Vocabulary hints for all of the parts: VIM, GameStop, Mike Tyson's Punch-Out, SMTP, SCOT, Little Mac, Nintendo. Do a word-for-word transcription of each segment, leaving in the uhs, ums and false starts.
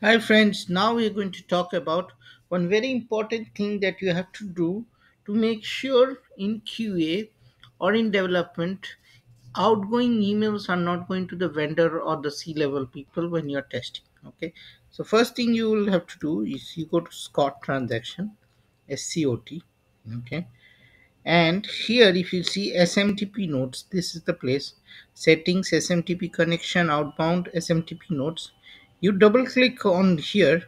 Hi friends, now we are going to talk about one very important thing that you have to do to make sure in Q A or in development, outgoing emails are not going to the vendor or the C-level people when you are testing. Okay, so first thing you will have to do is you go to SCOT transaction, S C O T. Okay, and here if you see S M T P nodes, this is the place, settings, S M T P connection, outbound, S M T P nodes. You double click on here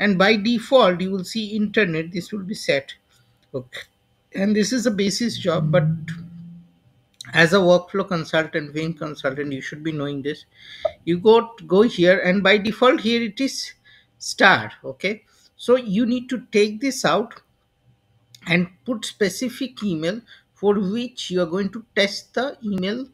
and by default you will see internet. This will be set. Okay, and this is a basis job, but as a workflow consultant, V I M consultant, you should be knowing this. You go go here and by default here it is star. Okay, so you need to take this out and put specific email for which you are going to test the email,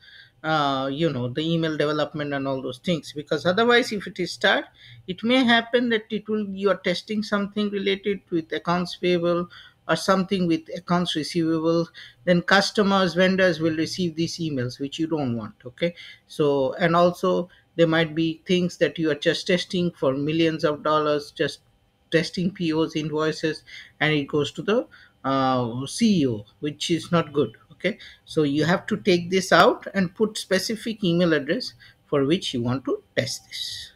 uh you know the email development and all those things, because otherwise if it is start, it may happen that it will you are testing something related with accounts payable or something with accounts receivable, then customers, vendors will receive these emails which you don't want. Okay, so and also there might be things that you are just testing for millions of dollars, just testing P Os, invoices, and it goes to the uh, C E O, which is not good. Okay, so you have to take this out and put specific email address for which you want to test this.